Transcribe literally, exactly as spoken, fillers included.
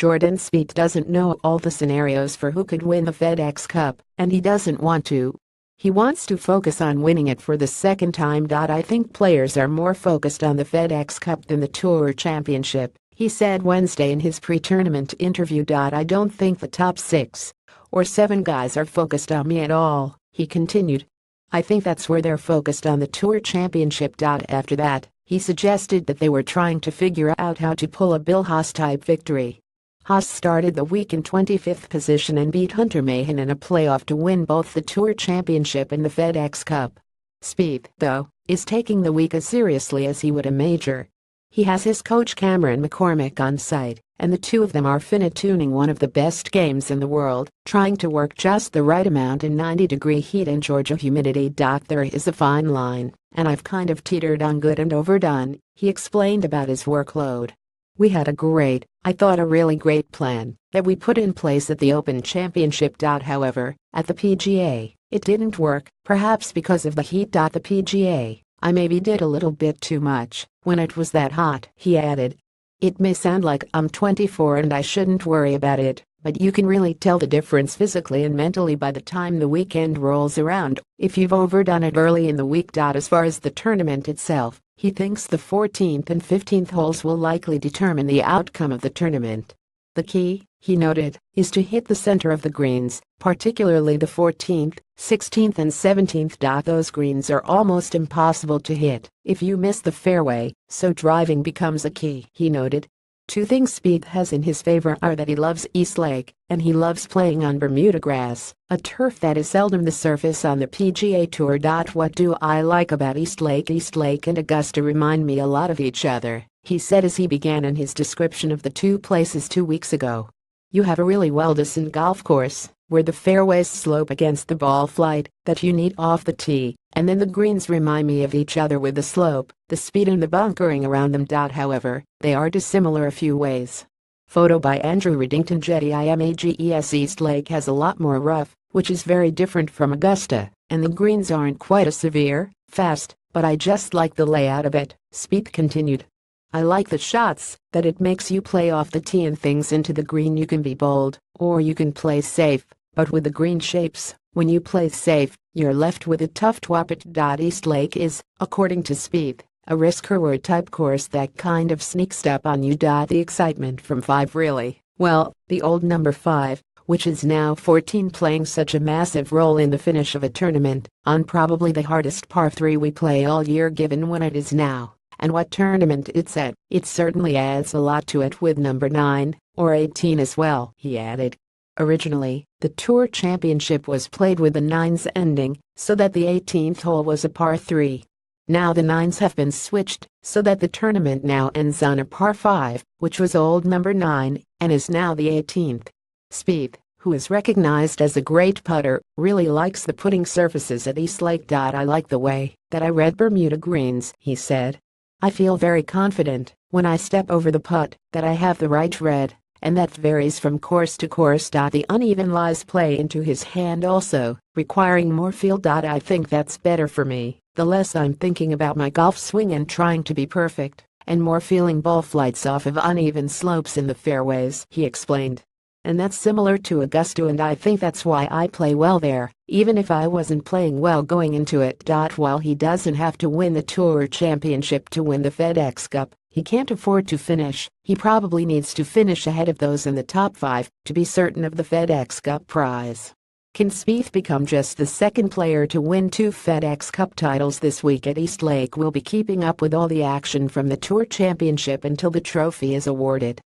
Jordan Spieth doesn't know all the scenarios for who could win the FedEx Cup, and he doesn't want to. He wants to focus on winning it for the second time. I think players are more focused on the FedEx Cup than the Tour Championship, he said Wednesday in his pre-tournament interview. I don't think the top six or seven guys are focused on me at all, he continued. I think that's where they're focused on the Tour Championship. After that, he suggested that they were trying to figure out how to pull a Bill Haas-type victory. Haas started the week in twenty-fifth position and beat Hunter Mahan in a playoff to win both the Tour Championship and the FedEx Cup. Spieth, though, is taking the week as seriously as he would a major. He has his coach Cameron McCormick on site, and the two of them are fine-tuning one of the best games in the world, trying to work just the right amount in ninety degree heat and Georgia humidity. There is a fine line, and I've kind of teetered on good and overdone, he explained about his workload. We had a great, I thought a really great plan, that we put in place at the Open Championship. However, at the P G A, it didn't work, perhaps because of the heat. The P G A, I maybe did a little bit too much, when it was that hot, he added. It may sound like I'm twenty-four and I shouldn't worry about it, but you can really tell the difference physically and mentally by the time the weekend rolls around, if you've overdone it early in the week. As far as the tournament itself, he thinks the fourteenth and fifteenth holes will likely determine the outcome of the tournament. The key, he noted, is to hit the center of the greens, particularly the fourteenth, sixteenth and seventeenth. Those greens are almost impossible to hit if you miss the fairway, so driving becomes a key, he noted. Two things Spieth has in his favor are that he loves East Lake, and he loves playing on Bermuda grass, a turf that is seldom the surface on the P G A Tour. What do I like about East Lake? East Lake and Augusta remind me a lot of each other, he said as he began in his description of the two places two weeks ago. You have a really well-designed golf course, where the fairways slope against the ball flight, that you need off the tee, and then the greens remind me of each other with the slope, the speed and the bunkering around them. However, they are dissimilar a few ways. Photo by Andrew Reddington Jetty IMAGES East Lake has a lot more rough, which is very different from Augusta, and the greens aren't quite as severe, fast, but I just like the layout of it, Spieth continued. I like the shots, that it makes you play off the tee and things into the green. You can be bold, or you can play safe, but with the green shapes, when you play safe, you're left with a tough twop. East Lake is, according to Spieth, a risk-reward type course that kind of sneaks up on you. The excitement from five really, well, the old number five, which is now fourteen, playing such a massive role in the finish of a tournament, on probably the hardest par three we play all year given when it is now, and what tournament it's at, it certainly adds a lot to it with number nine, or eighteen as well, he added. Originally, the Tour Championship was played with the nines ending, so that the eighteenth hole was a par three. Now the nines have been switched, so that the tournament now ends on a par five, which was old number nine, and is now the eighteenth. Spieth, who is recognized as a great putter, really likes the putting surfaces at East Lake. I like the way that I read Bermuda greens, he said. I feel very confident, when I step over the putt, that I have the right read, and that varies from course to course. The uneven lies play into his hand also, requiring more feel. I think that's better for me, the less I'm thinking about my golf swing and trying to be perfect, and more feeling ball flights off of uneven slopes in the fairways, he explained. And that's similar to Augusta, and I think that's why I play well there, even if I wasn't playing well going into it. While he doesn't have to win the Tour Championship to win the FedEx Cup, he can't afford to finish, he probably needs to finish ahead of those in the top five, to be certain of the FedEx Cup prize. Can Spieth become just the second player to win two FedEx Cup titles this week at East Lake? We'll be keeping up with all the action from the Tour Championship until the trophy is awarded.